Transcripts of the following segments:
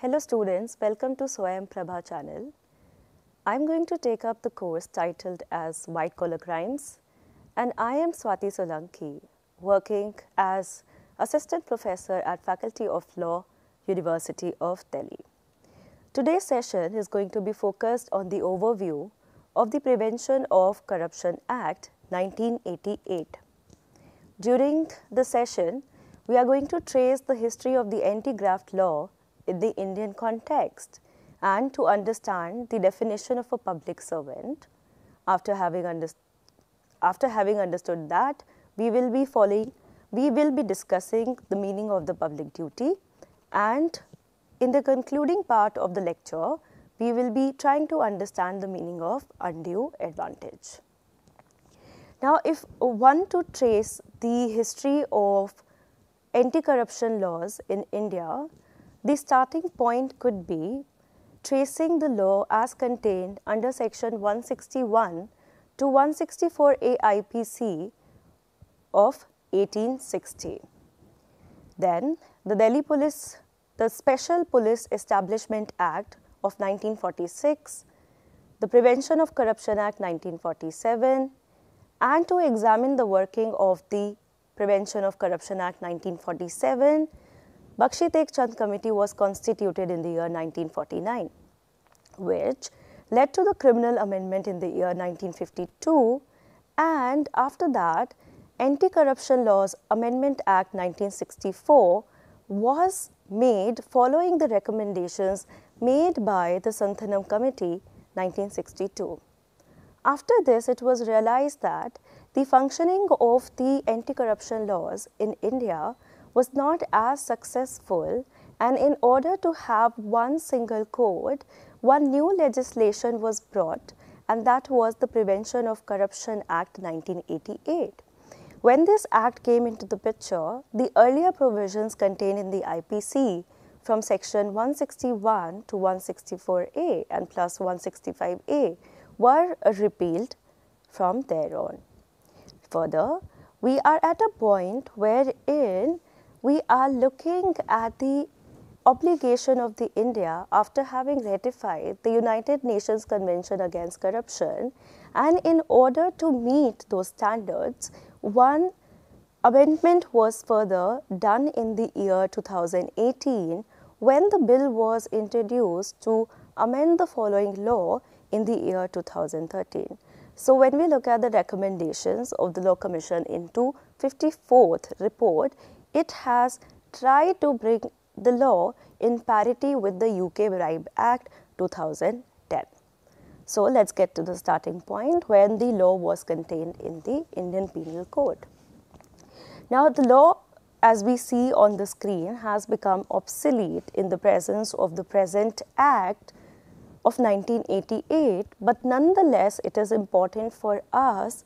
Hello students, welcome to Swayam Prabha channel. I am going to take up the course titled as White Collar Crimes, and I am Swati Solanki, working as Assistant Professor at Faculty of Law, University of Delhi. Today's session is going to be focused on the overview of the Prevention of Corruption Act 1988. During the session, we are going to trace the history of the anti-graft law in the Indian context and to understand the definition of a public servant. After having understood that, we will be discussing the meaning of the public duty, and in the concluding part of the lecture, we will be trying to understand the meaning of undue advantage. Now, if one to trace the history of anti-corruption laws in India, the starting point could be tracing the law as contained under section 161 to 164 AIPC of 1860. Then the Delhi Police, the Special Police Establishment Act of 1946, the Prevention of Corruption Act 1947, and to examine the working of the Prevention of Corruption Act 1947, Bakshi Tek Chand Committee was constituted in the year 1949, which led to the criminal amendment in the year 1952, and after that Anti-Corruption Laws Amendment Act 1964 was made following the recommendations made by the Santhanam Committee 1962. After this, it was realized that the functioning of the anti-corruption laws in India was not as successful, and in order to have one single code, one new legislation was brought, and that was the Prevention of Corruption Act 1988. When this act came into the picture, the earlier provisions contained in the IPC from section 161 to 164A and plus 165A were repealed from there on. Further, we are at a point wherein we are looking at the obligation of the India after having ratified the United Nations Convention Against Corruption, and in order to meet those standards, one amendment was further done in the year 2018 when the bill was introduced to amend the following law in the year 2013. So, when we look at the recommendations of the Law Commission in 254th report, it has tried to bring the law in parity with the UK Bribe Act 2010. So, let's get to the starting point when the law was contained in the Indian Penal Code. Now, the law, as we see on the screen, has become obsolete in the presence of the present Act of 1988, but nonetheless, it is important for us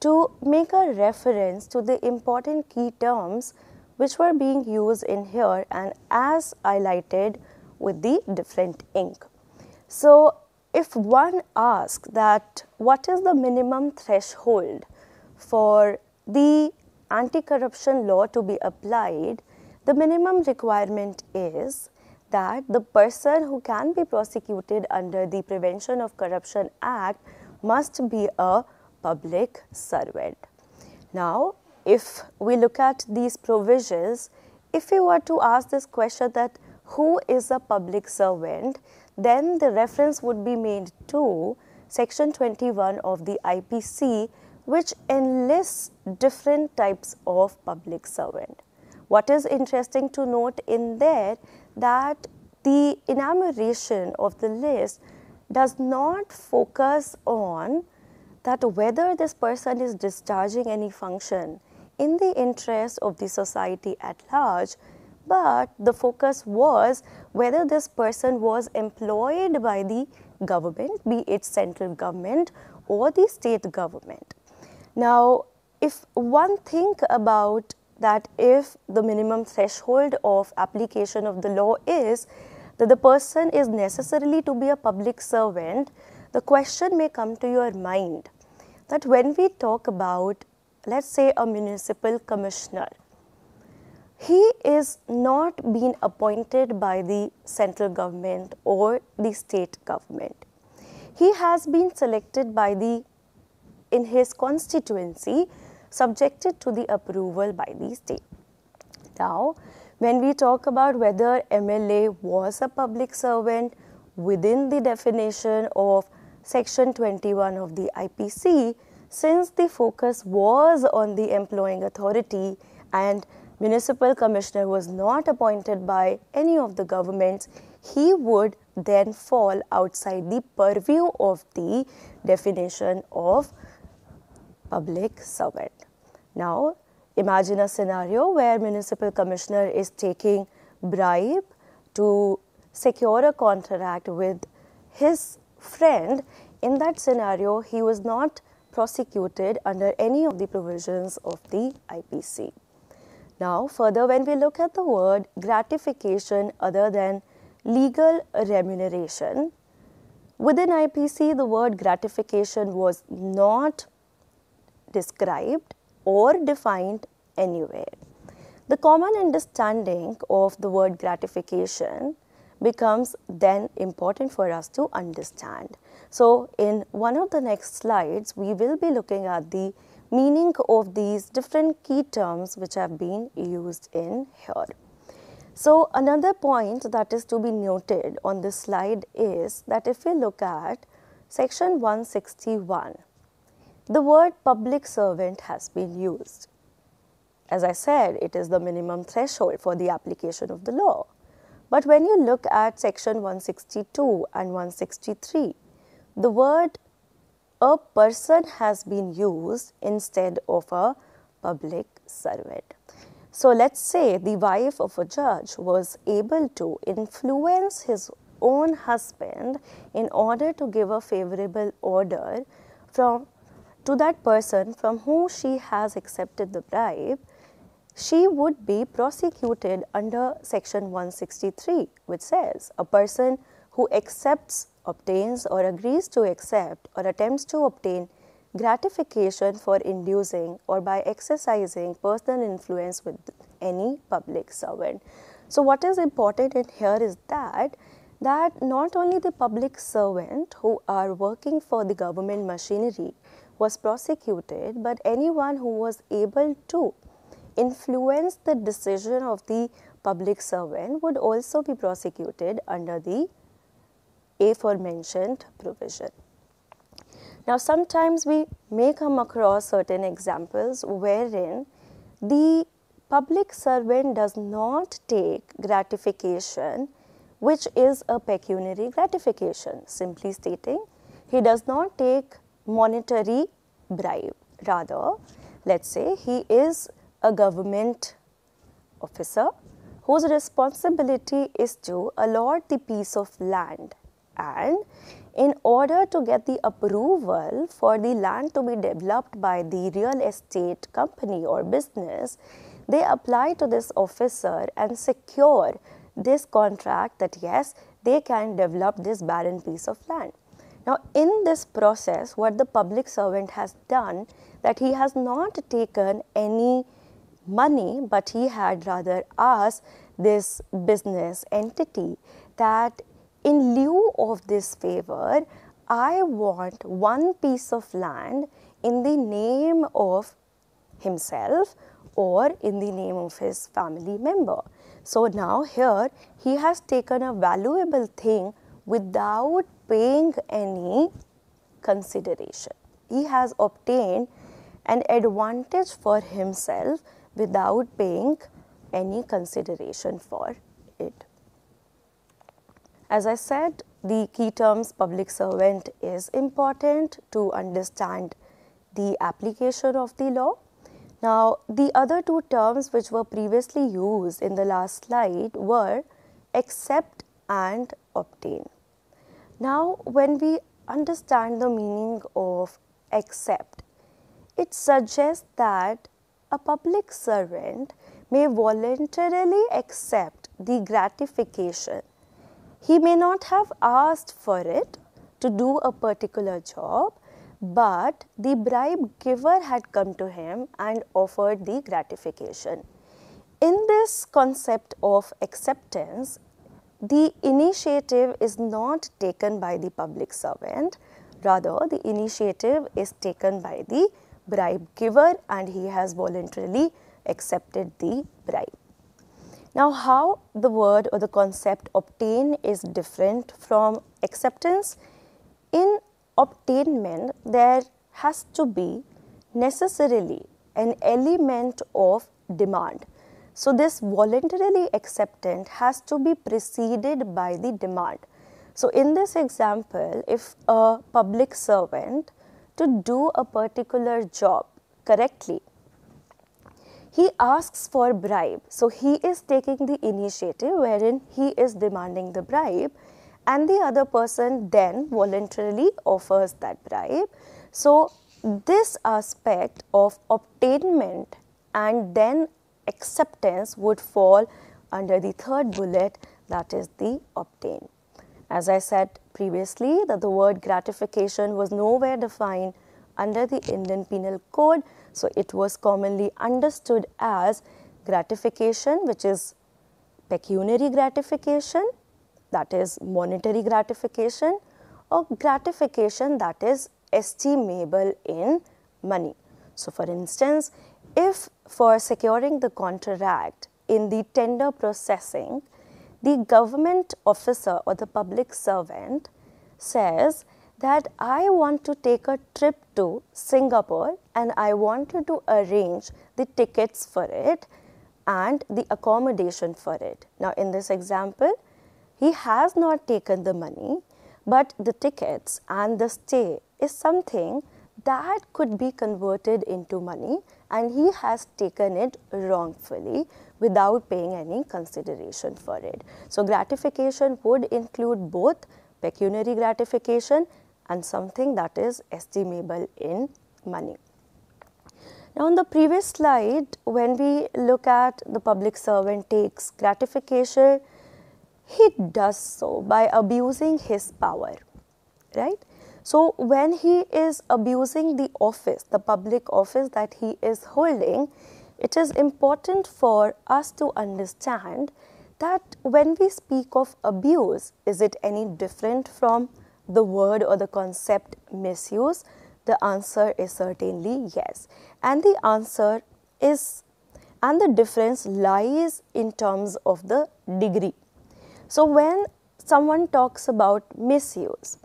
to make a reference to the important key terms which were being used in here and as highlighted with the different ink. So, if one asks that what is the minimum threshold for the anti-corruption law to be applied, the minimum requirement is that the person who can be prosecuted under the Prevention of Corruption Act must be a public servant. Now, if we look at these provisions, if we were to ask this question that who is a public servant, then the reference would be made to section 21 of the IPC, which enlists different types of public servant. What is interesting to note in there that the enumeration of the list does not focus on that whether this person is discharging any function in the interest of the society at large, but the focus was whether this person was employed by the government, be it central government or the state government. Now, if one think about that, if the minimum threshold of application of the law is that the person is necessarily to be a public servant, the question may come to your mind that when we talk about, let's say, a municipal commissioner, he is not being appointed by the central government or the state government. He has been selected by the, in his constituency, subjected to the approval by the state. Now, when we talk about whether MLA was a public servant within the definition of Section 21 of the IPC, since the focus was on the employing authority and municipal commissioner was not appointed by any of the governments, he would then fall outside the purview of the definition of public servant. Now, imagine a scenario where municipal commissioner is taking bribe to secure a contract with his friend. In that scenario, he was not prosecuted under any of the provisions of the IPC. Now, further, when we look at the word gratification other than legal remuneration, within IPC, the word gratification was not described or defined anywhere. The common understanding of the word gratification becomes then important for us to understand. So, in one of the next slides, we will be looking at the meaning of these different key terms which have been used in here. So, another point that is to be noted on this slide is that if we look at Section 161, the word public servant has been used. As I said, it is the minimum threshold for the application of the law. But when you look at Section 162 and 163, the word a person has been used instead of a public servant. So, let's say the wife of a judge was able to influence his own husband in order to give a favorable order to that person from whom she has accepted the bribe. She would be prosecuted under Section 163, which says a person who accepts, obtains or agrees to accept or attempts to obtain gratification for inducing or by exercising personal influence with any public servant. So, what is important in here is that not only the public servant who are working for the government machinery was prosecuted, but anyone who was able to influence the decision of the public servant would also be prosecuted under the aforementioned provision. Now, sometimes we may come across certain examples wherein the public servant does not take gratification, which is a pecuniary gratification. Simply stating, he does not take monetary bribe. Rather, let's say he is a government officer whose responsibility is to allot the piece of land, and in order to get the approval for the land to be developed by the real estate company or business, they apply to this officer and secure this contract that yes, they can develop this barren piece of land. Now, in this process, what the public servant has done, that he has not taken any money, but he had rather asked this business entity that in lieu of this favor, I want one piece of land in the name of himself or in the name of his family member. So, now here he has taken a valuable thing without paying any consideration. He has obtained an advantage for himself without paying any consideration for it. As I said, the key terms public servant is important to understand the application of the law. Now, the other two terms which were previously used in the last slide were accept and obtain. Now, when we understand the meaning of accept, it suggests that a public servant may voluntarily accept the gratification. He may not have asked for it to do a particular job, but the bribe giver had come to him and offered the gratification. In this concept of acceptance, the initiative is not taken by the public servant, rather the initiative is taken by the bribe giver and he has voluntarily accepted the bribe. Now, how the word or the concept obtain is different from acceptance? In obtainment, there has to be necessarily an element of demand. So, this voluntarily acceptance has to be preceded by the demand. So, in this example, if a public servant to do a particular job correctly, he asks for bribe. So, he is taking the initiative wherein he is demanding the bribe and the other person then voluntarily offers that bribe. So, this aspect of obtainment and then acceptance would fall under the third bullet, that is the obtain. As I said previously, that the word gratification was nowhere defined under the Indian Penal Code. So, it was commonly understood as gratification, which is pecuniary gratification, that is monetary gratification, or gratification that is estimable in money. So, for instance, if for securing the contract in the tender processing, the government officer or the public servant says that I want to take a trip to Singapore and I want you to arrange the tickets for it and the accommodation for it. Now, in this example, he has not taken the money, but the tickets and the stay is something that could be converted into money and he has taken it wrongfully without paying any consideration for it. So, gratification would include both pecuniary gratification and something that is estimable in money. Now, on the previous slide, when we look at the public servant takes gratification, he does so by abusing his power, right? So, when he is abusing the office, the public office that he is holding, it is important for us to understand that when we speak of abuse, is it any different from the word or the concept misuse? The answer is certainly yes. And the answer is, and the difference lies in terms of the degree. So, when someone talks about misuse,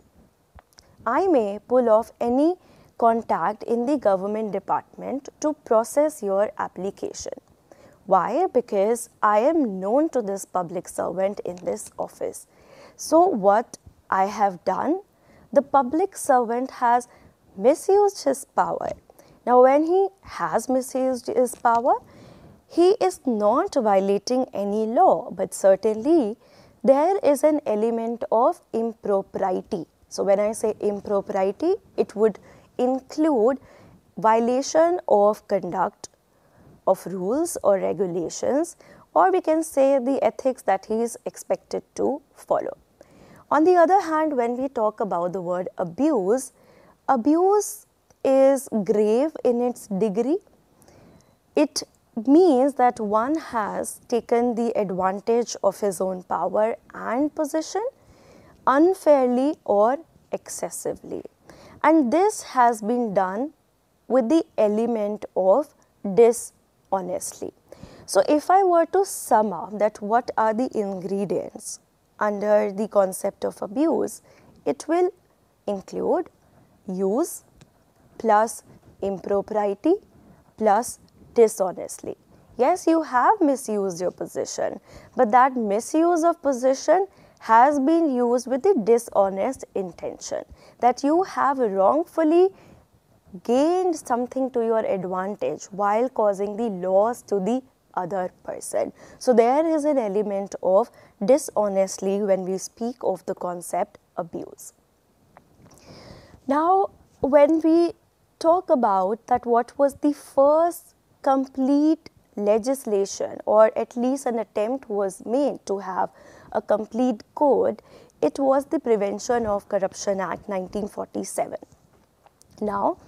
I may pull off any contact in the government department to process your application. Why? Because I am known to this public servant in this office. So, what I have done, the public servant has misused his power. Now, when he has misused his power, he is not violating any law, but certainly there is an element of impropriety. So, when I say impropriety, it would include violation of conduct of rules or regulations, or we can say the ethics that he is expected to follow. On the other hand, when we talk about the word abuse, abuse is grave in its degree. It means that one has taken the advantage of his own power and position unfairly or excessively, and this has been done with the element of dishonestly. So, if I were to sum up that what are the ingredients under the concept of abuse, it will include use plus impropriety plus dishonestly. Yes, you have misused your position, but that misuse of position has been used with the dishonest intention, that you have wrongfully gained something to your advantage while causing the loss to the other person. So there is an element of dishonesty when we speak of the concept abuse. Now, when we talk about that, what was the first complete legislation, or at least an attempt was made to have a complete code, it was the Prevention of Corruption Act 1947. Now,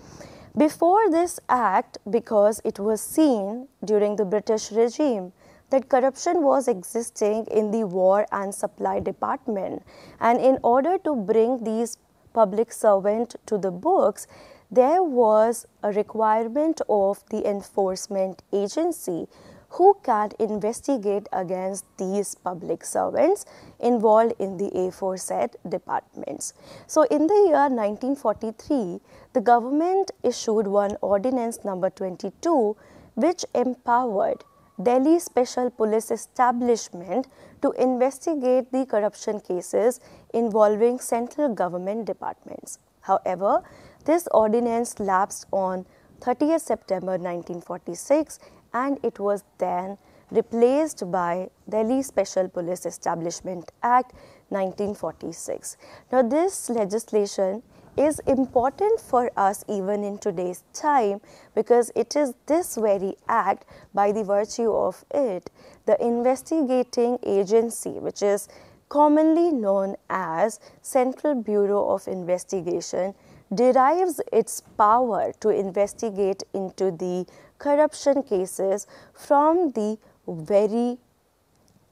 before this act, because it was seen during the British regime that corruption was existing in the War and Supply Department, and in order to bring these public servants to the books, there was a requirement of the enforcement agency who can investigate against these public servants involved in the aforesaid departments. So, in the year 1943, the government issued one ordinance number 22, which empowered Delhi Special Police Establishment to investigate the corruption cases involving central government departments. However, this ordinance lapsed on 30th September 1946. And it was then replaced by Delhi Special Police Establishment Act 1946. Now, this legislation is important for us even in today's time, because it is this very act, by the virtue of it, the investigating agency, which is commonly known as Central Bureau of Investigation, derives its power to investigate into the corruption cases from the very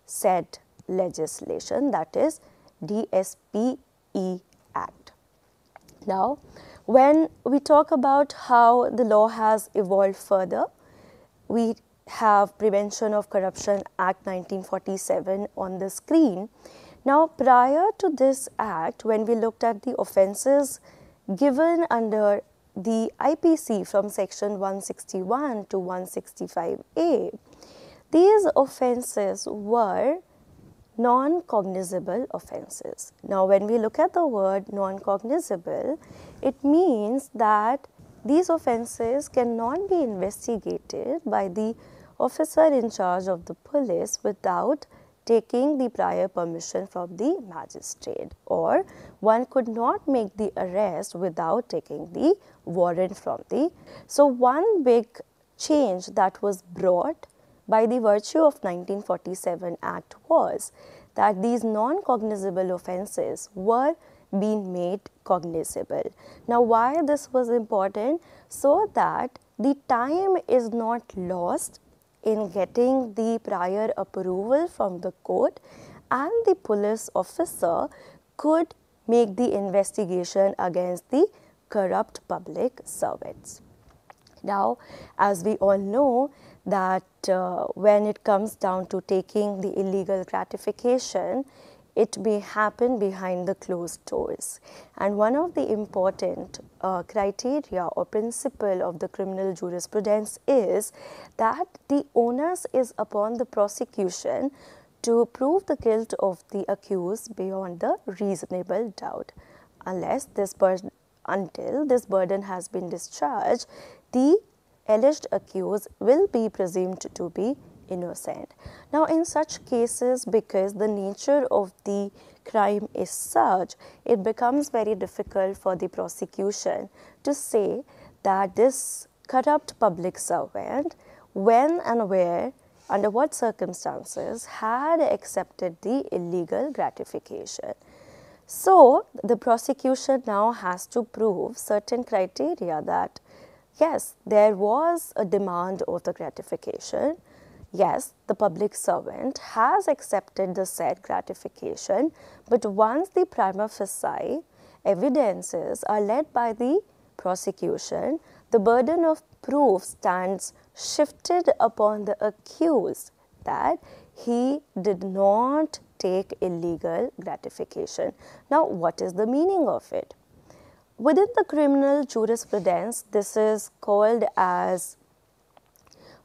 said legislation, that is DSPE Act. Now, when we talk about how the law has evolved further, we have Prevention of Corruption Act 1947 on the screen. Now, prior to this act, when we looked at the offences given under the IPC from section 161 to 165A, these offences were non-cognizable offences. Now, when we look at the word non-cognizable, it means that these offences cannot be investigated by the officer in charge of the police without taking the prior permission from the magistrate, or one could not make the arrest without taking the warrant from the. So, one big change that was brought by the virtue of 1947 Act was that these non-cognizable offences were being made cognizable. Now, why this was important? So that the time is not lost in getting the prior approval from the court, and the police officer could make the investigation against the corrupt public servants. Now, as we all know that when it comes down to taking the illegal gratification, it may happen behind the closed doors. And one of the important criteria or principle of the criminal jurisprudence is that the onus is upon the prosecution to prove the guilt of the accused beyond the reasonable doubt. Until this burden has been discharged, the alleged accused will be presumed to be innocent. Now, in such cases, because the nature of the crime is such, it becomes very difficult for the prosecution to say that this corrupt public servant, when and where, under what circumstances, had accepted the illegal gratification. So, the prosecution now has to prove certain criteria that, yes, there was a demand of the gratification. Yes, the public servant has accepted the said gratification, but once the prima facie evidences are led by the prosecution, the burden of proof stands shifted upon the accused that he did not take illegal gratification. Now, what is the meaning of it? Within the criminal jurisprudence, this is called as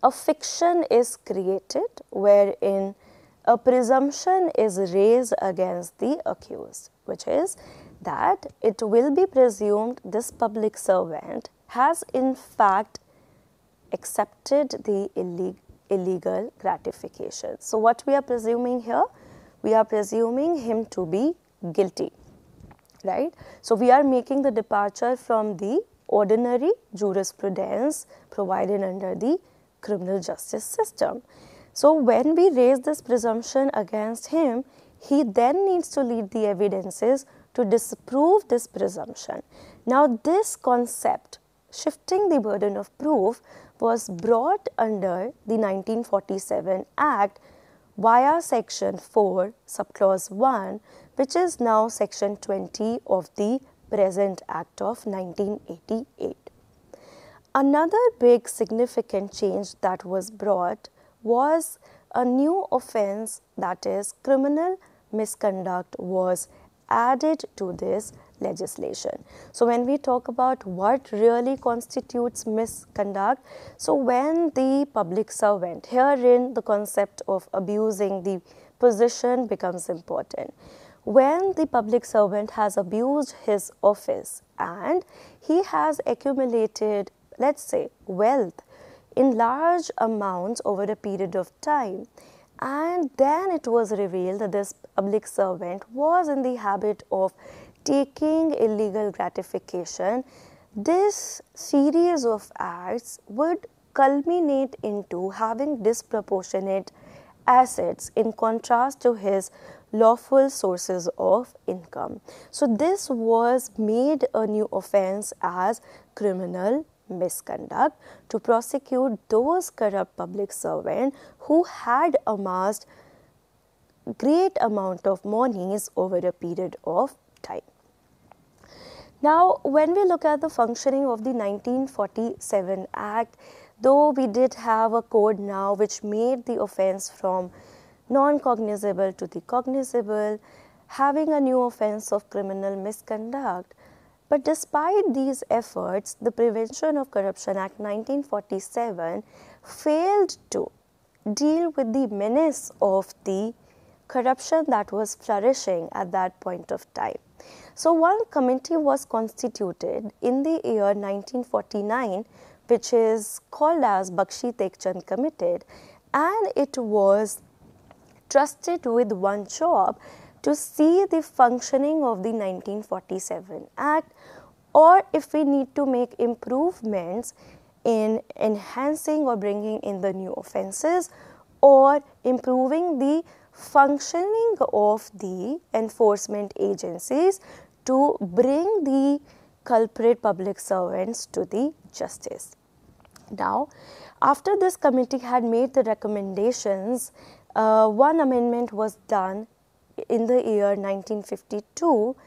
a fiction is created wherein a presumption is raised against the accused, which is that it will be presumed this public servant has in fact accepted the illegal gratification. So what we are presuming here? We are presuming him to be guilty, right? So we are making the departure from the ordinary jurisprudence provided under the criminal justice system. So when we raise this presumption against him, he then needs to lead the evidences to disprove this presumption. Now this concept, shifting the burden of proof, was brought under the 1947 Act via section 4 subclause 1, which is now section 20 of the present Act of 1988. Another big significant change that was brought was a new offence, that is criminal misconduct, was added to this legislation. So when we talk about what really constitutes misconduct, so when the public servant, herein the concept of abusing the position becomes important. When the public servant has abused his office and he has accumulated, let's say, wealth in large amounts over a period of time, and then it was revealed that this public servant was in the habit of taking illegal gratification, this series of acts would culminate into having disproportionate assets in contrast to his lawful sources of income. So this was made a new offense as criminal misconduct to prosecute those corrupt public servants who had amassed great amount of monies over a period of time. Now, when we look at the functioning of the 1947 Act, though we did have a code now which made the offence from non-cognizable to the cognizable, having a new offence of criminal misconduct, but despite these efforts, the Prevention of Corruption Act 1947 failed to deal with the menace of the corruption that was flourishing at that point of time. So one committee was constituted in the year 1949, which is called as Bakshi Tek Chand Committee, and it was trusted with one job, to see the functioning of the 1947 Act, or if we need to make improvements in enhancing or bringing in the new offences or improving the functioning of the enforcement agencies to bring the culprit public servants to the justice. Now, after this committee had made the recommendations, one amendment was done in the year 1952,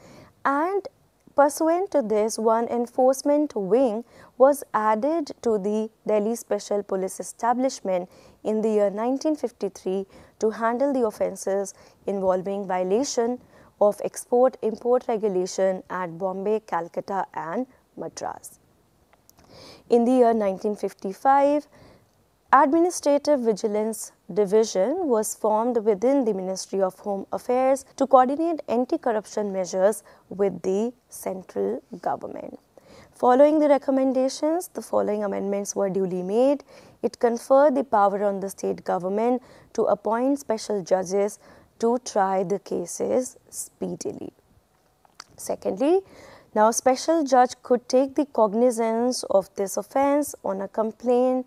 and pursuant to this, one enforcement wing was added to the Delhi Special Police Establishment in the year 1953 to handle the offences involving violation of export-import regulation at Bombay, Calcutta and Madras. In the year 1955, Administrative Vigilance Division was formed within the Ministry of Home Affairs to coordinate anti-corruption measures with the central government. Following the recommendations, the following amendments were duly made. It conferred the power on the state government to appoint special judges to try the cases speedily. Secondly, now special judge could take the cognizance of this offence on a complaint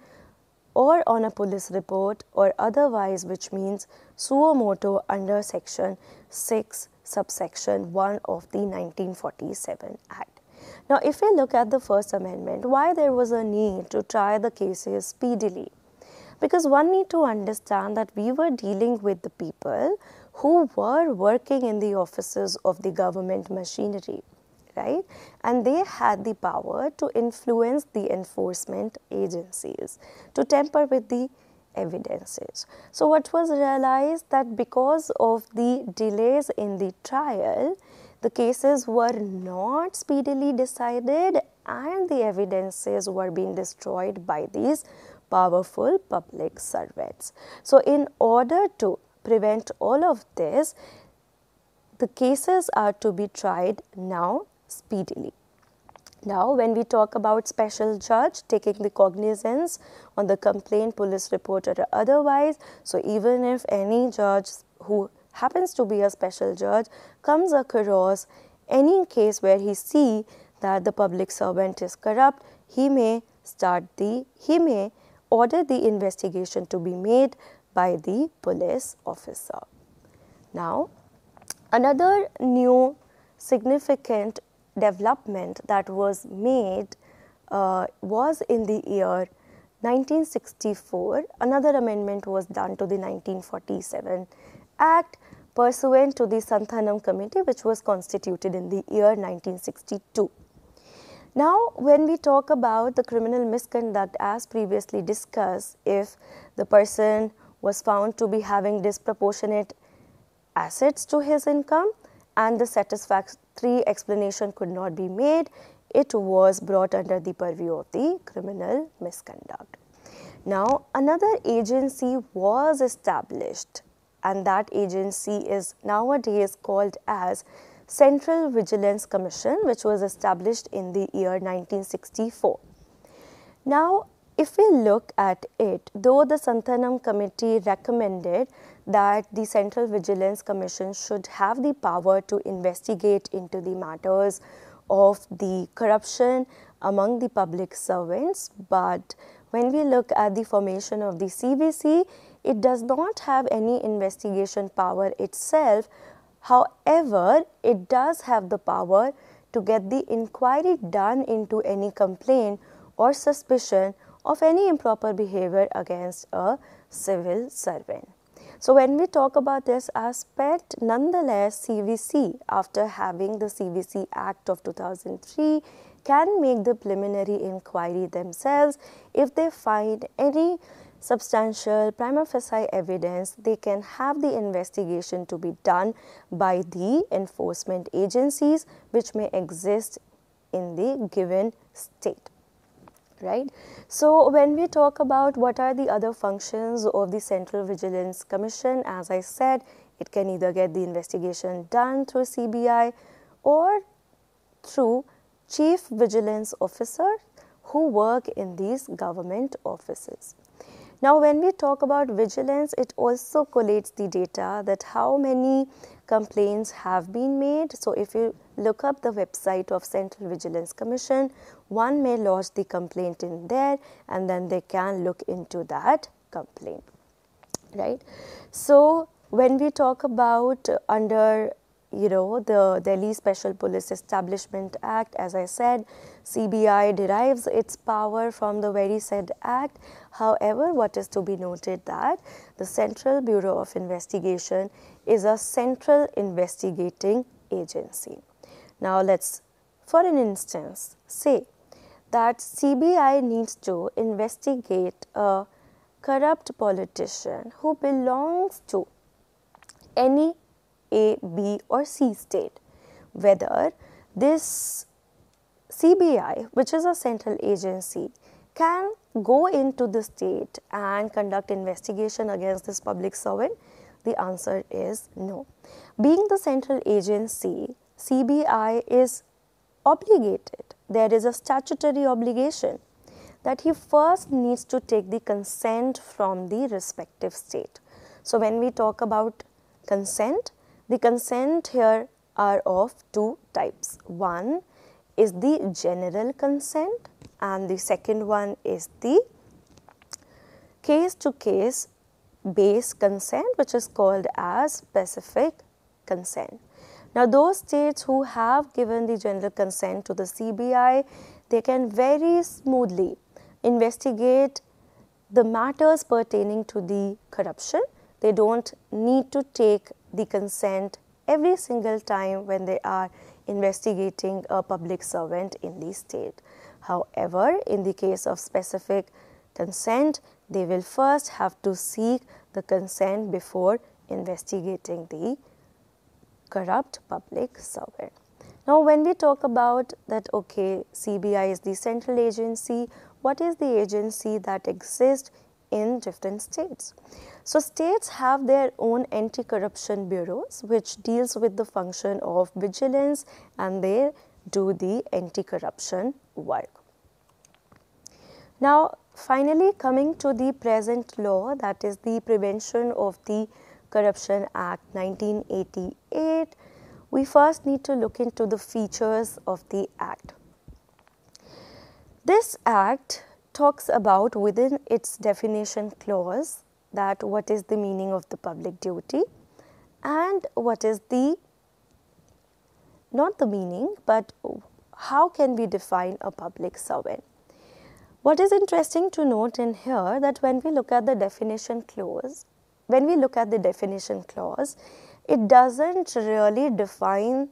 or on a police report or otherwise, which means suo motu under section 6 subsection 1 of the 1947 Act. Now if we look at the first amendment, why there was a need to try the cases speedily? Because one need to understand that we were dealing with the people who were working in the offices of the government machinery, right? And they had the power to influence the enforcement agencies, to tamper with the evidences. So what was realized that because of the delays in the trial, the cases were not speedily decided and the evidences were being destroyed by these powerful public servants. So in order to prevent all of this, the cases are to be tried now speedily. Now, when we talk about special judge taking the cognizance on the complaint, police report or otherwise, so even if any judge who happens to be a special judge comes across any case where he see that the public servant is corrupt, he may order the investigation to be made by the police officer. Now, another new significant development that was made was in the year 1964. Another amendment was done to the 1947 Act pursuant to the Santhanam Committee, which was constituted in the year 1962. Now, when we talk about the criminal misconduct, as previously discussed, if the person was found to be having disproportionate assets to his income and the satisfactory explanation could not be made, it was brought under the purview of the criminal misconduct. Now, another agency was established, and that agency is nowadays called as Central Vigilance Commission, which was established in the year 1964. Now, if we look at it, though the Santhanam Committee recommended that the Central Vigilance Commission should have the power to investigate into the matters of the corruption among the public servants, but when we look at the formation of the CVC, it does not have any investigation power itself. However, it does have the power to get the inquiry done into any complaint or suspicion of any improper behavior against a civil servant. So, when we talk about this aspect, nonetheless, CVC, after having the CVC Act of 2003, can make the preliminary inquiry themselves. If they find any substantial prima facie evidence, they can have the investigation to be done by the enforcement agencies which may exist in the given state. Right. So, when we talk about what are the other functions of the Central Vigilance Commission, as I said, it can either get the investigation done through CBI or through Chief Vigilance Officer who work in these government offices. Now, when we talk about vigilance, it also collates the data that how many complaints have been made. So, if you look up the website of Central Vigilance Commission, one may lodge the complaint in there and then they can look into that complaint, right. So, when we talk about under the Delhi Special Police Establishment Act, as I said, CBI derives its power from the very said act. However, what is to be noted that the Central Bureau of Investigation is a central investigating agency. Now, let's for an instance say that CBI needs to investigate a corrupt politician who belongs to any A, B or C state, whether this CBI, which is a central agency, can go into the state and conduct investigation against this public servant? The answer is no. Being the central agency, CBI is obligated, there is a statutory obligation that he first needs to take the consent from the respective state. So, when we talk about consent, the consent here are of two types. One is the general consent and the second one is the case-to-case based consent, which is called as specific consent. Now, those states who have given the general consent to the CBI, they can very smoothly investigate the matters pertaining to the corruption. They don't need to take the consent every single time when they are investigating a public servant in the state. However, in the case of specific consent, they will first have to seek the consent before investigating the corrupt public servant. Now, when we talk about that, okay, CBI is the central agency, what is the agency that exists in different states? So, states have their own anti-corruption bureaus which deals with the function of vigilance and they do the anti-corruption work. Now, finally, coming to the present law, that is the Prevention of the Corruption Act 1988, we first need to look into the features of the Act. This Act talks about, within its definition clause, that what is the meaning of the public duty and what is the, not the meaning, but how can we define a public servant. What is interesting to note in here that when we look at the definition clause, it doesn't really define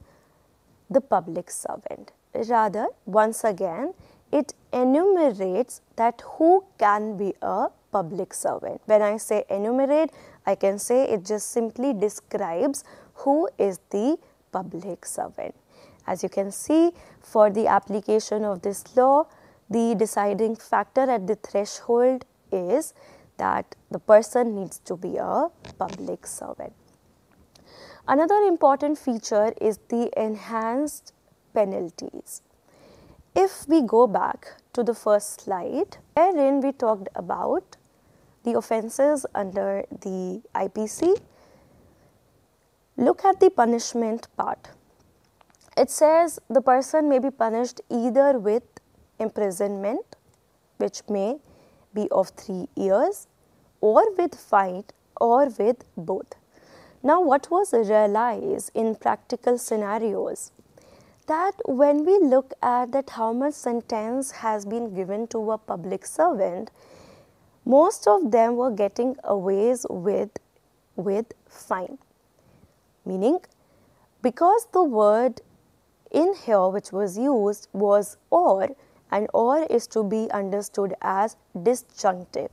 the public servant. Rather, once again, it enumerates that who can be a public servant. When I say enumerate, I can say it just simply describes who is the public servant. As you can see, for the application of this law, the deciding factor at the threshold is that the person needs to be a public servant. Another important feature is the enhanced penalties. If we go back to the first slide, wherein we talked about the offences under the IPC, look at the punishment part. It says the person may be punished either with imprisonment, which may be of 3 years, or with fine, or with both. Now, what was realized in practical scenarios, that when we look at that how much sentence has been given to a public servant, most of them were getting away with fine. Meaning, because the word in here which was used was or, and or is to be understood as disjunctive.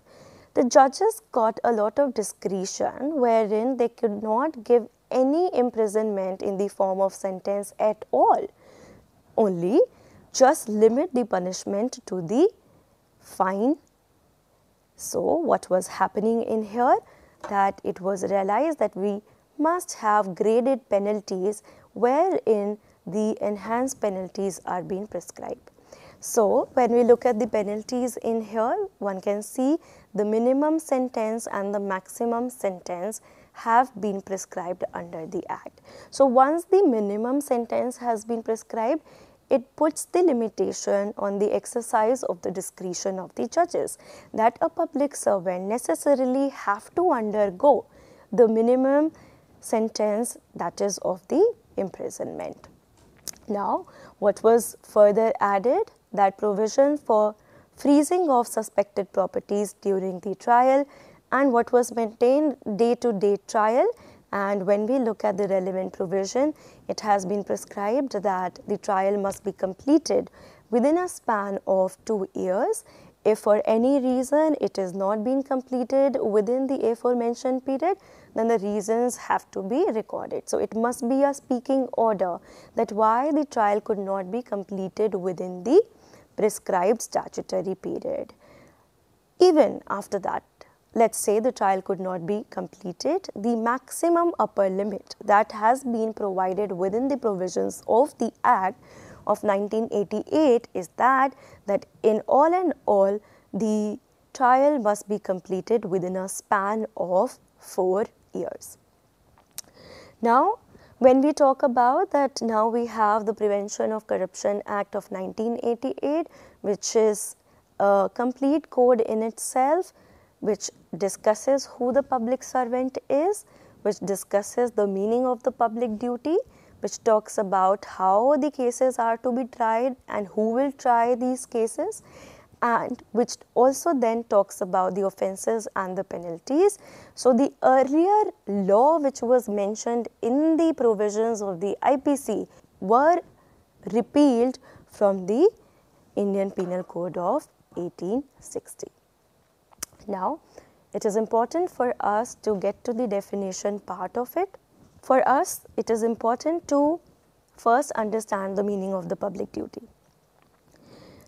The judges got a lot of discretion wherein they could not give any imprisonment in the form of sentence at all, only just limit the punishment to the fine. So, what was happening in here, that it was realized that we must have graded penalties wherein the enhanced penalties are being prescribed. So, when we look at the penalties in here, one can see the minimum sentence and the maximum sentence have been prescribed under the Act. So, once the minimum sentence has been prescribed, it puts the limitation on the exercise of the discretion of the judges, that a public servant necessarily have to undergo the minimum sentence, that is of the imprisonment. Now, what was further added, that provision for freezing of suspected properties during the trial, and what was maintained day-to-day trial. And when we look at the relevant provision, it has been prescribed that the trial must be completed within a span of 2 years. If for any reason it is not been completed within the aforementioned period, then the reasons have to be recorded. So, it must be a speaking order that why the trial could not be completed within the prescribed statutory period. Even after that, let's say the trial could not be completed, the maximum upper limit that has been provided within the provisions of the Act of 1988 is that in all and all, the trial must be completed within a span of 4 years. Now, when we talk about that, now we have the Prevention of Corruption Act of 1988, which is a complete code in itself, which discusses who the public servant is, which discusses the meaning of the public duty, which talks about how the cases are to be tried and who will try these cases, and which also then talks about the offences and the penalties. So, the earlier law which was mentioned in the provisions of the IPC were repealed from the Indian Penal Code of 1860. Now, it is important for us to get to the definition part of it. For us, it is important to first understand the meaning of the public duty.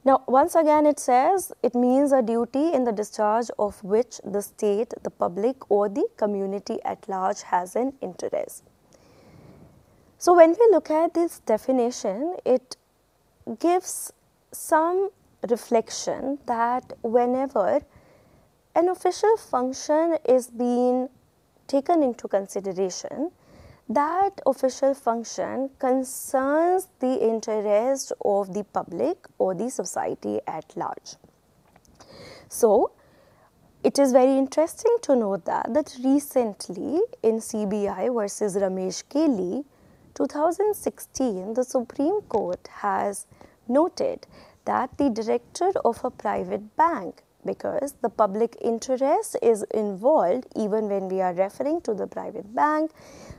Now, once again it says it means a duty in the discharge of which the state, the public or the community at large has an interest. So, when we look at this definition, it gives some reflection that whenever an official function is being taken into consideration, that official function concerns the interest of the public or the society at large. So, it is very interesting to note that recently in CBI versus Ramesh Keli, 2016, the Supreme Court has noted that the director of a private bank, because the public interest is involved even when we are referring to the private bank,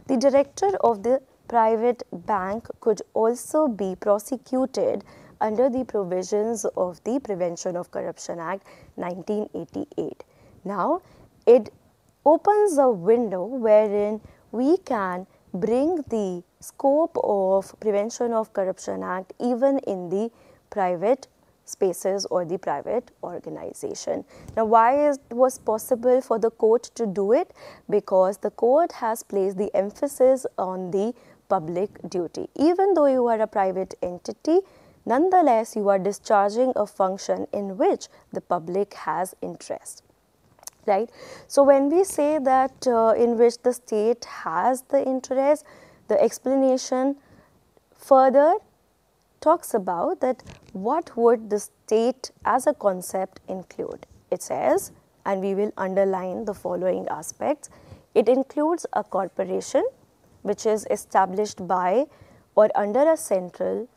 the director of the private bank could also be prosecuted under the provisions of the Prevention of Corruption Act 1988. Now, it opens a window wherein we can bring the scope of Prevention of Corruption Act even in the private spaces or the private organization. Now, why it was possible for the court to do it? Because the court has placed the emphasis on the public duty. Even though you are a private entity, nonetheless, you are discharging a function in which the public has interest, right? So, when we say that in which the state has the interest, the explanation further talks about that what would the state as a concept include. It says, and we will underline the following aspects, it includes a corporation which is established by or under a central,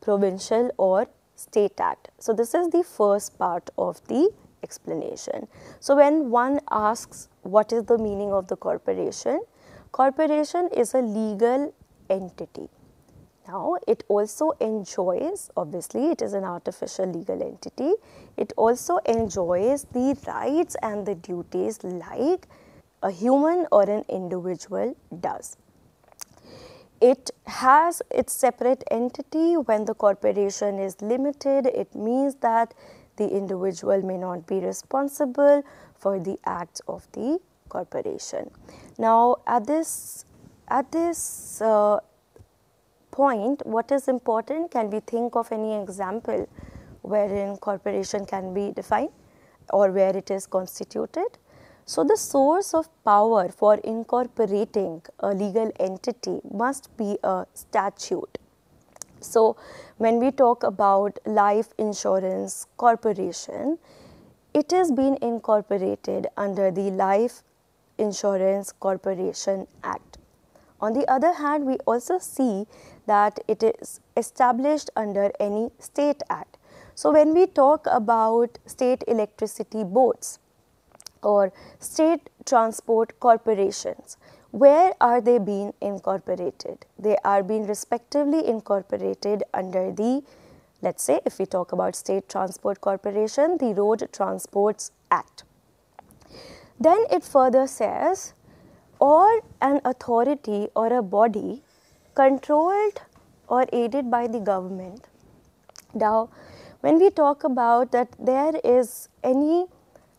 provincial or state act. So, this is the first part of the explanation. So, when one asks what is the meaning of the corporation, corporation is a legal entity. Now, it also enjoys, obviously it is an artificial legal entity, it also enjoys the rights and the duties like a human or an individual does. It has its separate entity. When the corporation is limited, it means that the individual may not be responsible for the acts of the corporation. Now, at this point, what is important? Can we think of any example wherein corporation can be defined or where it is constituted? So, the source of power for incorporating a legal entity must be a statute. So, when we talk about Life Insurance Corporation, it has been incorporated under the Life Insurance Corporation Act. On the other hand, we also see that it is established under any state act. So, when we talk about State Electricity Boards or State Transport Corporations, where are they being incorporated? They are being respectively incorporated under the, let's say if we talk about State Transport Corporation, the Road Transport Act. Then it further says, or an authority or a body controlled or aided by the government. Now, when we talk about that there is any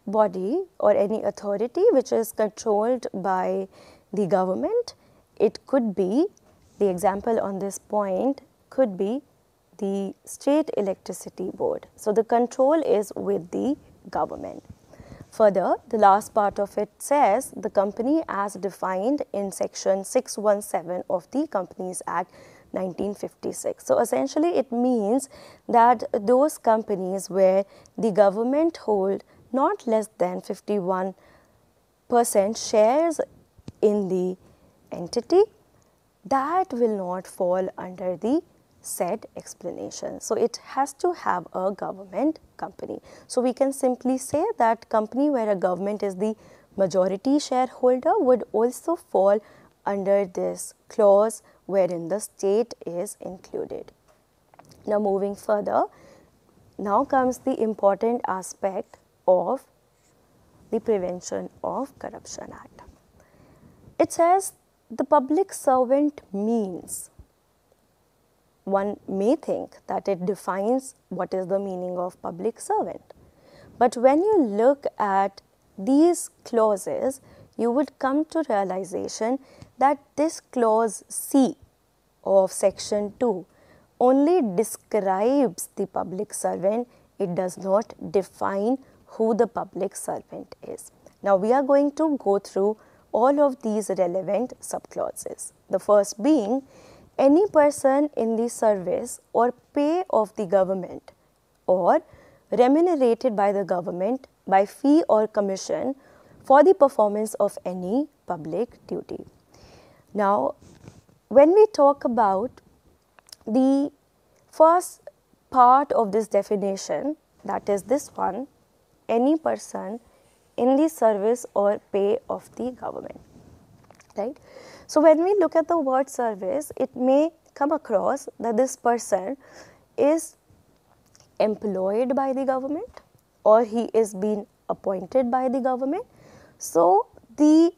body or any authority which is controlled by the government, it could be, the example on this point could be the State Electricity Board. So, the control is with the government. Further, the last part of it says the company as defined in section 617 of the Companies Act 1956. So, essentially it means that those companies where the government hold not less than 51% shares in the entity, that will not fall under the said explanation. So, it has to have a government company. So, we can simply say that company where a government is the majority shareholder would also fall under this clause wherein the state is included. Now, moving further, now comes the important aspect of the Prevention of Corruption Act. It says the public servant means, one may think that it defines what is the meaning of public servant, but when you look at these clauses, you would come to realization that this clause C of section 2 only describes the public servant, it does not define who the public servant is. Now, we are going to go through all of these relevant subclauses. The first being, any person in the service or pay of the government or remunerated by the government by fee or commission for the performance of any public duty. Now, when we talk about the first part of this definition, that is this one, any person in the service or pay of the government, right? So, when we look at the word service, it may come across that this person is employed by the government or he is being appointed by the government. So, the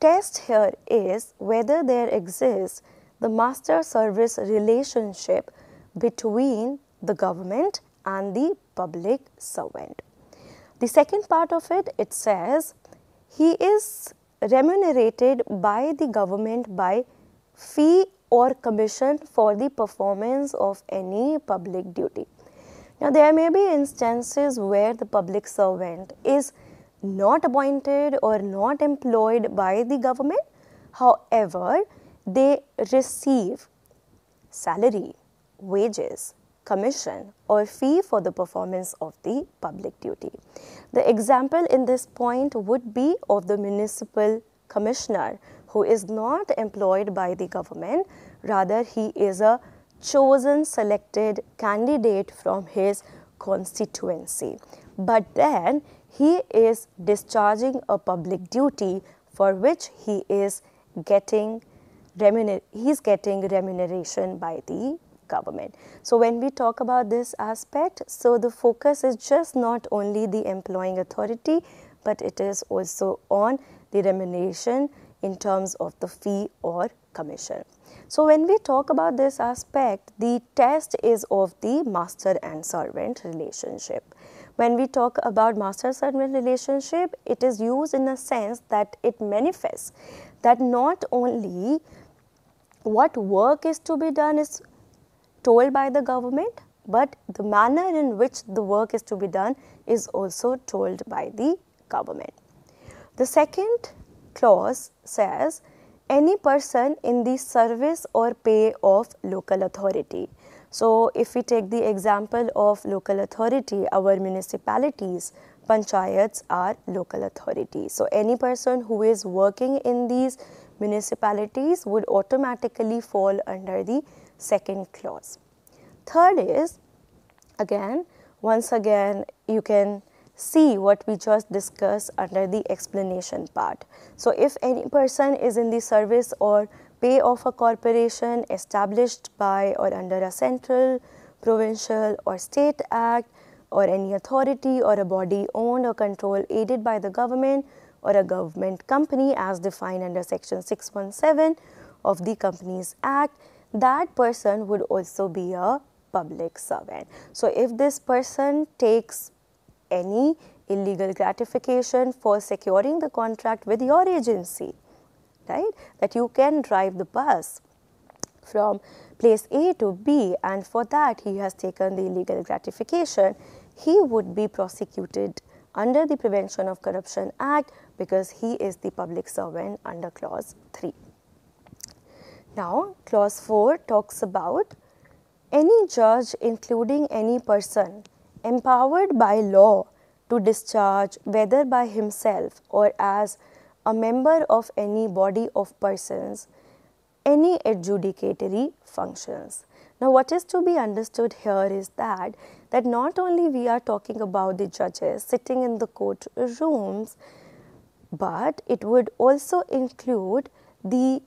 test here is whether there exists the master service relationship between the government and the public servant. The second part of it, it says he is remunerated by the government by fee or commission for the performance of any public duty. Now, there may be instances where the public servant is not appointed or not employed by the government, however, they receive salary, wages, commission or fee for the performance of the public duty. The example in this point would be of the municipal commissioner who is not employed by the government, rather he is a chosen selected candidate from his constituency, but then he is discharging a public duty for which he is getting remuneration by the government. So, when we talk about this aspect, so the focus is just not only the employing authority, but it is also on the remuneration in terms of the fee or commission. So, when we talk about this aspect, the test is of the master and servant relationship. When we talk about master-servant relationship, it is used in a sense that it manifests that not only what work is to be done is told by the government, but the manner in which the work is to be done is also told by the government. The second clause says any person in the service or pay of local authority. So, if we take the example of local authority, our municipalities, panchayats are local authorities. So, any person who is working in these municipalities would automatically fall under the second clause. Third is, again, once again you can see what we just discussed under the explanation part. So, if any person is in the service or pay of a corporation established by or under a central, provincial or state act or any authority or a body owned or controlled aided by the government or a government company as defined under section 617 of the Companies Act, that person would also be a public servant. So, if this person takes any illegal gratification for securing the contract with your agency, right, that you can drive the bus from place A to B and for that he has taken the illegal gratification, he would be prosecuted under the Prevention of Corruption Act because he is the public servant under clause 3. Now, clause 4 talks about any judge, including any person empowered by law to discharge, whether by himself or as a member of any body of persons, any adjudicatory functions. Now, what is to be understood here is that not only we are talking about the judges sitting in the court rooms, but it would also include the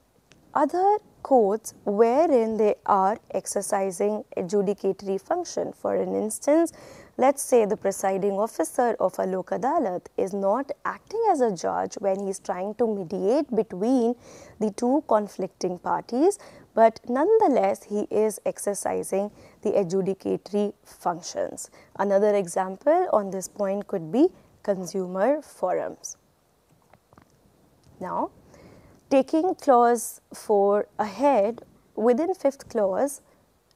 other courts wherein they are exercising adjudicatory function. For an instance, let's say the presiding officer of a Lok Adalat is not acting as a judge when he is trying to mediate between the two conflicting parties, but nonetheless he is exercising the adjudicatory functions. Another example on this point could be consumer forums. Now, taking clause 4 ahead, within 5th clause,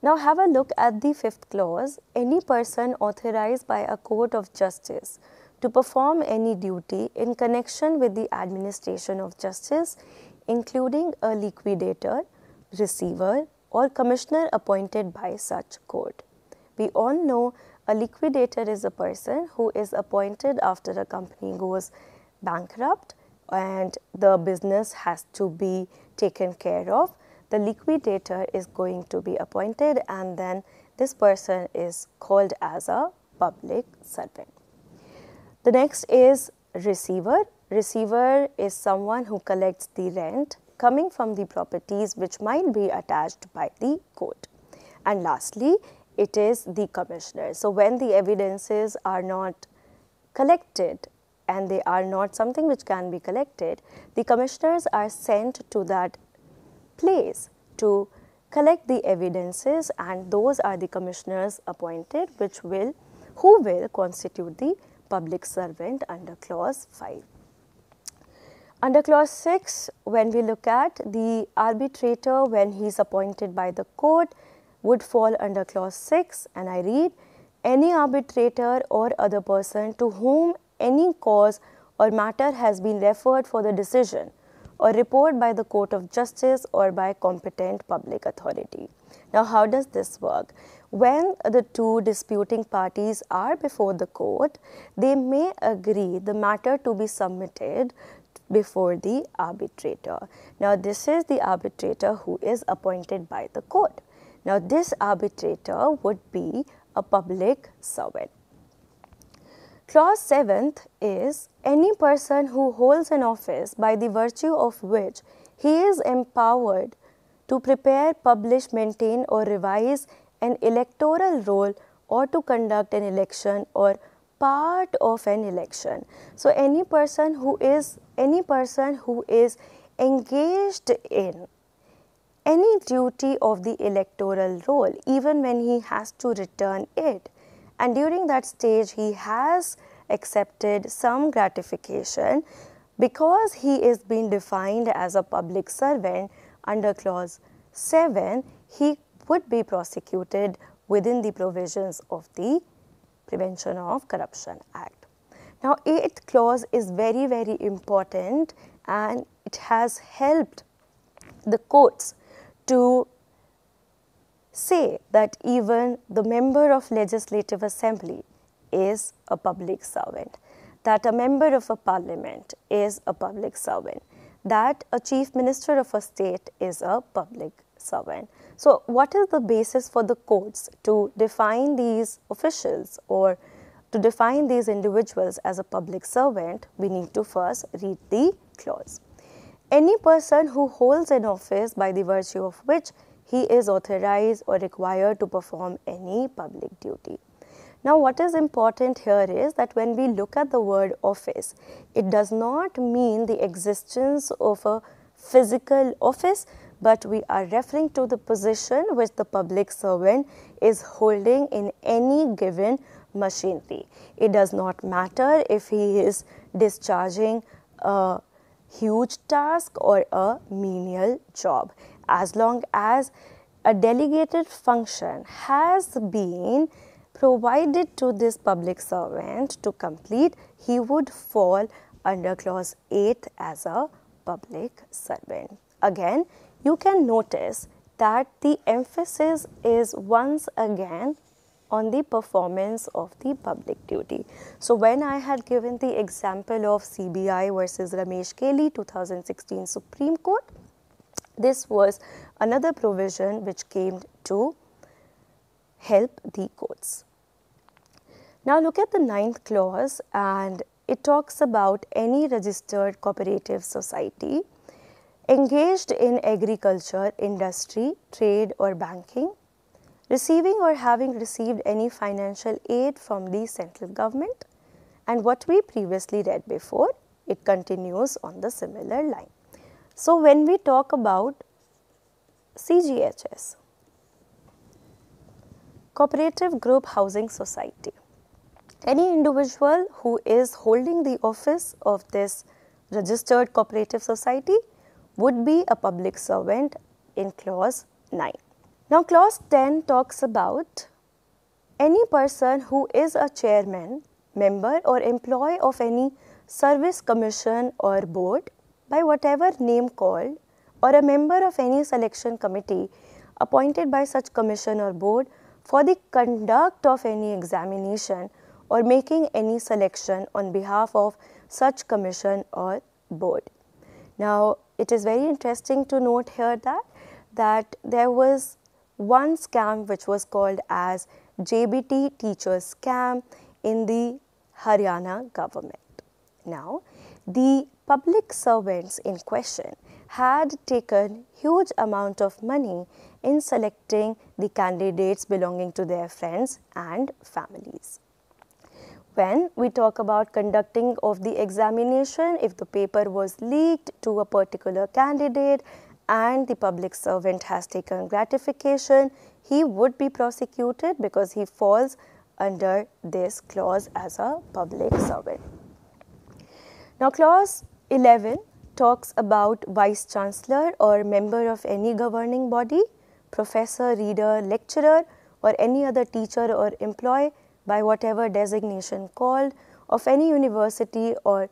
Now have a look at the fifth clause. Any person authorized by a court of justice to perform any duty in connection with the administration of justice, including a liquidator, receiver, or commissioner appointed by such court. We all know a liquidator is a person who is appointed after a company goes bankrupt and the business has to be taken care of. The liquidator is going to be appointed, and then this person is called as a public servant. The next is receiver. Receiver is someone who collects the rent coming from the properties which might be attached by the court. And lastly, it is the commissioner. So when the evidences are not collected and they are not something which can be collected, the commissioners are sent to that place to collect the evidences, and those are the commissioners appointed who will constitute the public servant under clause 5. Under clause 6, when we look at the arbitrator, when he is appointed by the court, would fall under clause 6, and I read, any arbitrator or other person to whom any cause or matter has been referred for the decision or report by the court of justice or by competent public authority. Now, how does this work? When the two disputing parties are before the court, they may agree the matter to be submitted before the arbitrator. Now, this is the arbitrator who is appointed by the court. Now, this arbitrator would be a public servant. Clause 7th is any person who holds an office by the virtue of which he is empowered to prepare, publish, maintain or revise an electoral roll or to conduct an election or part of an election. So, any person who is engaged in any duty of the electoral roll, even when he has to return it, and during that stage he has accepted some gratification, because he is being defined as a public servant under clause 7, he would be prosecuted within the provisions of the Prevention of Corruption Act. Now, 8th clause is very, very important, and it has helped the courts to say that even the member of Legislative Assembly is a public servant, that a member of a parliament is a public servant, that a chief minister of a state is a public servant. So, what is the basis for the courts to define these officials or to define these individuals as a public servant? We need to first read the clause. Any person who holds an office by the virtue of which he is authorized or required to perform any public duty. Now, what is important here is that when we look at the word office, it does not mean the existence of a physical office, but we are referring to the position which the public servant is holding in any given machinery. It does not matter if he is discharging a huge task or a menial job. As long as a delegated function has been provided to this public servant to complete, he would fall under clause 8 as a public servant. Again, you can notice that the emphasis is once again on the performance of the public duty. So, when I had given the example of CBI versus Ramesh Keli, 2016 Supreme Court, this was another provision which came to help the courts. Now, look at the 9th clause, and it talks about any registered cooperative society engaged in agriculture, industry, trade or banking, receiving or having received any financial aid from the central government, and what we previously read before, it continues on the similar line. So, when we talk about CGHS, Cooperative Group Housing Society, any individual who is holding the office of this registered cooperative society would be a public servant in clause 9. Now clause 10 talks about any person who is a chairman, member or employee of any service commission or board by whatever name called, or a member of any selection committee appointed by such commission or board for the conduct of any examination or making any selection on behalf of such commission or board. Now, it is very interesting to note here that there was one scam which was called as JBT teachers scam in the Haryana government. Now, the public servants in question had taken huge amount of money in selecting the candidates belonging to their friends and families. When we talk about conducting of the examination, if the paper was leaked to a particular candidate and the public servant has taken gratification, he would be prosecuted because he falls under this clause as a public servant. Now, clause 11 talks about vice chancellor or member of any governing body, professor, reader, lecturer or any other teacher or employee by whatever designation called of any university or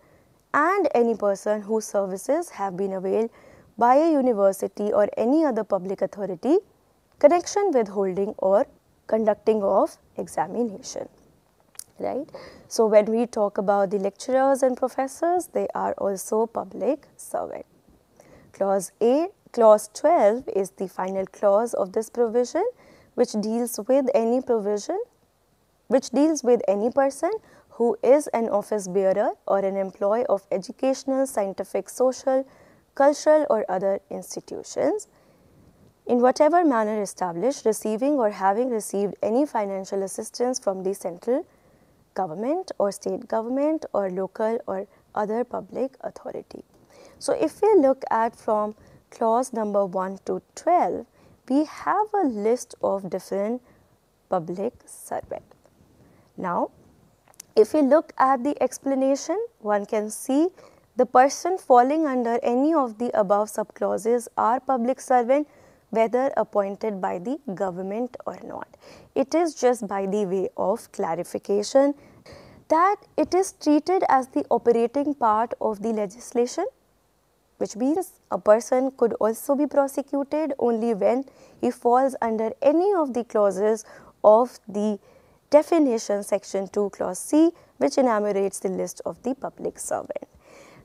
and any person whose services have been availed by a university or any other public authority connection with holding or conducting of examination, right. So, when we talk about the lecturers and professors, they are also public servant. Clause 12 is the final clause of this provision which deals with any provision which deals with any person who is an office bearer or an employee of educational, scientific, social, cultural or other institutions in whatever manner established, receiving or having received any financial assistance from the central government or state government or local or other public authority. So, if we look at from clause number 1 to 12, we have a list of different public servants. Now, if we look at the explanation, one can see the person falling under any of the above subclauses are public servant whether appointed by the government or not. It is just by the way of clarification that it is treated as the operating part of the legislation, which means a person could also be prosecuted only when he falls under any of the clauses of the definition section 2 clause C, which enumerates the list of the public servant.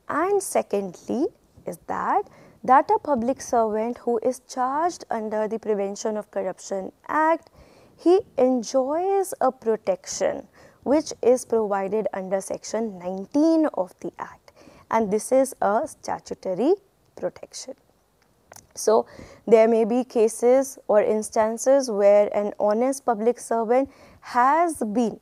And secondly is that a public servant who is charged under the Prevention of Corruption Act, he enjoys a protection which is provided under section 19 of the Act, and this is a statutory protection. So, there may be cases or instances where an honest public servant has been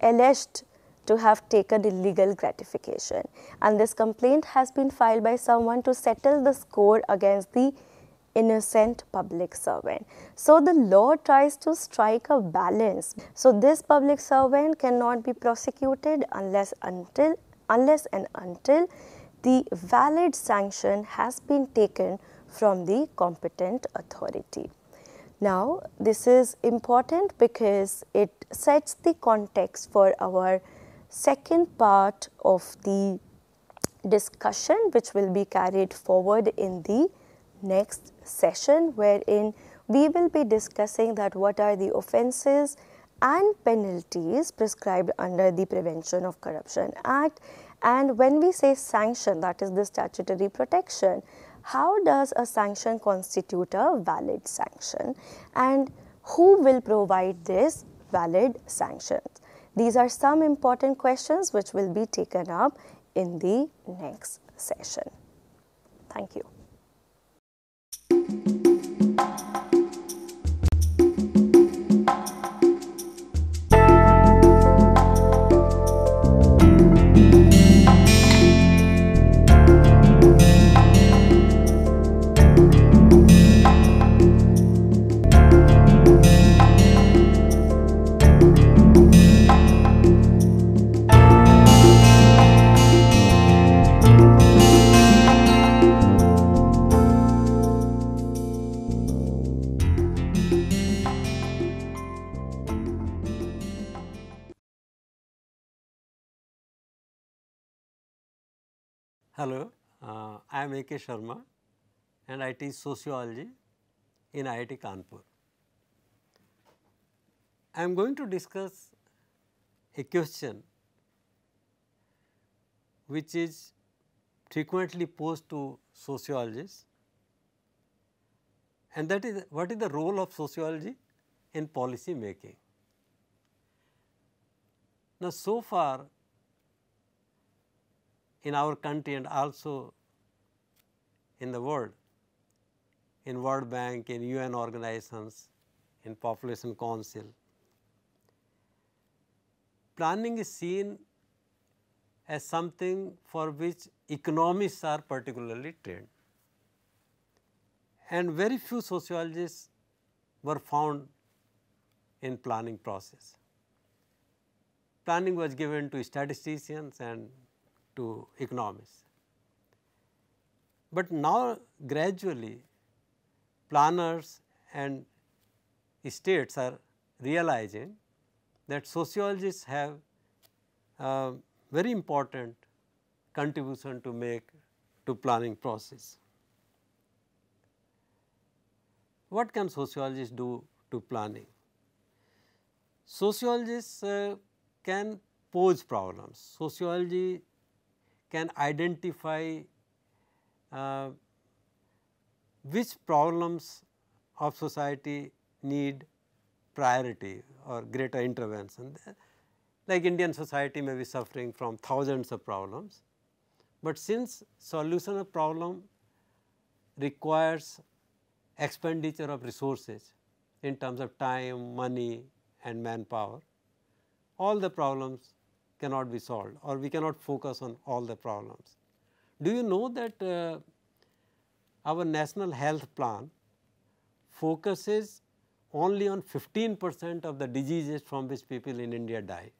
alleged to have taken illegal gratification, and this complaint has been filed by someone to settle the score against the innocent public servant. So, the law tries to strike a balance. So, this public servant cannot be prosecuted unless and until the valid sanction has been taken from the competent authority. Now, this is important because it sets the context for our second part of the discussion, which will be carried forward in the next session, wherein we will be discussing that what are the offences and penalties prescribed under the Prevention of Corruption Act, and when we say sanction, that is the statutory protection, how does a sanction constitute a valid sanction and who will provide this valid sanction. These are some important questions which will be taken up in the next session. Thank you. Hello, I am A. K. Sharma and I teach sociology in IIT Kanpur. I am going to discuss a question which is frequently posed to sociologists, and that is, what is the role of sociology in policy making? Now, so far in our country and also in the world, in World Bank, in UN organizations, in Population Council, planning is seen as something for which economists are particularly trained, and very few sociologists were found in planning process. Planning was given to statisticians and to economists. But now gradually planners and states are realizing that sociologists have very important contribution to make to planning process. What can sociologists do to planning? Sociologists can pose problems. Sociology can identify which problems of society need priority or greater intervention. Like Indian society may be suffering from thousands of problems, but since solution of problem requires expenditure of resources in terms of time, money and manpower, all the problems cannot be solved, or we cannot focus on all the problems. Do you know that our national health plan focuses only on 15% of the diseases from which people in India die?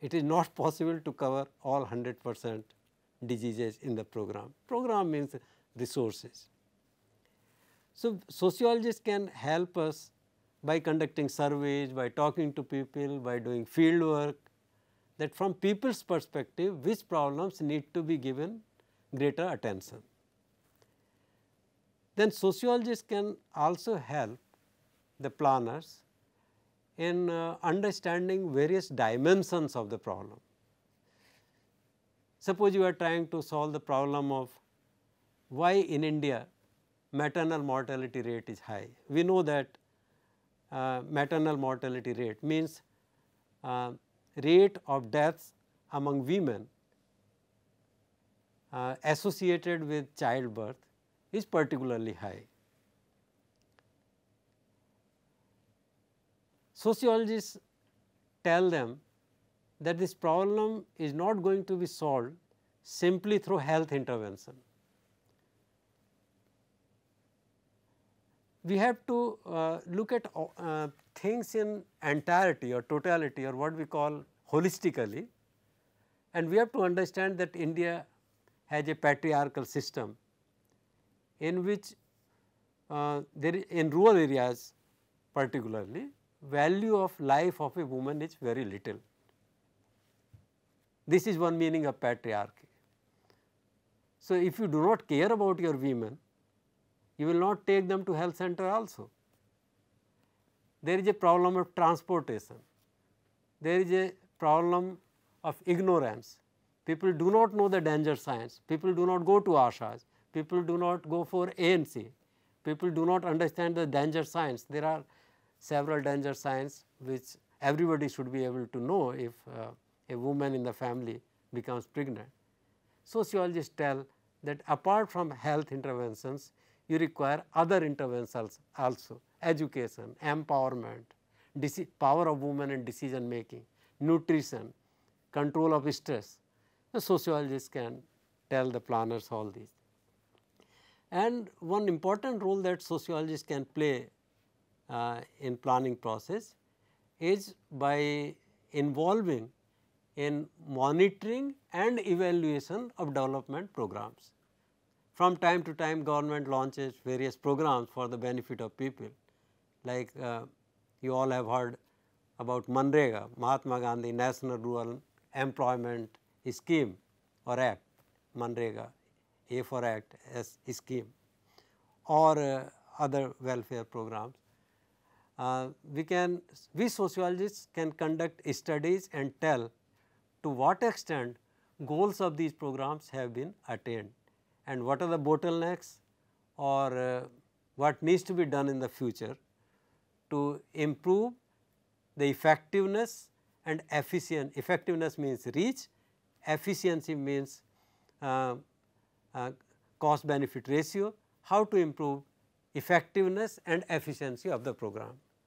It is not possible to cover all 100% diseases in the program. Program means resources. So, sociologists can help us by conducting surveys, by talking to people, by doing field work, that from people's perspective, which problems need to be given greater attention. Then sociologists can also help the planners in understanding various dimensions of the problem. Suppose you are trying to solve the problem of why in India maternal mortality rate is high. We know that maternal mortality rate means rate of deaths among women associated with childbirth is particularly high. Sociologists tell them that this problem is not going to be solved simply through health intervention. We have to look at things in entirety or totality, or what we call holistically, and we have to understand that India has a patriarchal system in which in rural areas particularly, value of life of a woman is very little. This is one meaning of patriarchy. So, if you do not care about your women, you will not take them to health center also. There is a problem of transportation. There is a problem of ignorance. People do not know the danger signs. People do not go to ASHAs. People do not go for ANC. People do not understand the danger signs. There are several danger signs which everybody should be able to know if a woman in the family becomes pregnant. Sociologists tell that apart from health interventions, you require other interventions also: education, empowerment, power of women in decision making, nutrition, control of stress. The sociologists can tell the planners all these. And one important role that sociologists can play in planning process is by involving in monitoring and evaluation of development programs. From time to time, government launches various programs for the benefit of people, like you all have heard about MNREGA, Mahatma Gandhi National Rural Employment Scheme or Act. Manrega, A for Act as scheme, or other welfare programs. We sociologists can conduct studies and tell to what extent goals of these programs have been attained and what are the bottlenecks or what needs to be done in the future to improve the effectiveness and efficiency. Effectiveness means reach, efficiency means cost benefit ratio, how to improve effectiveness and efficiency of the program.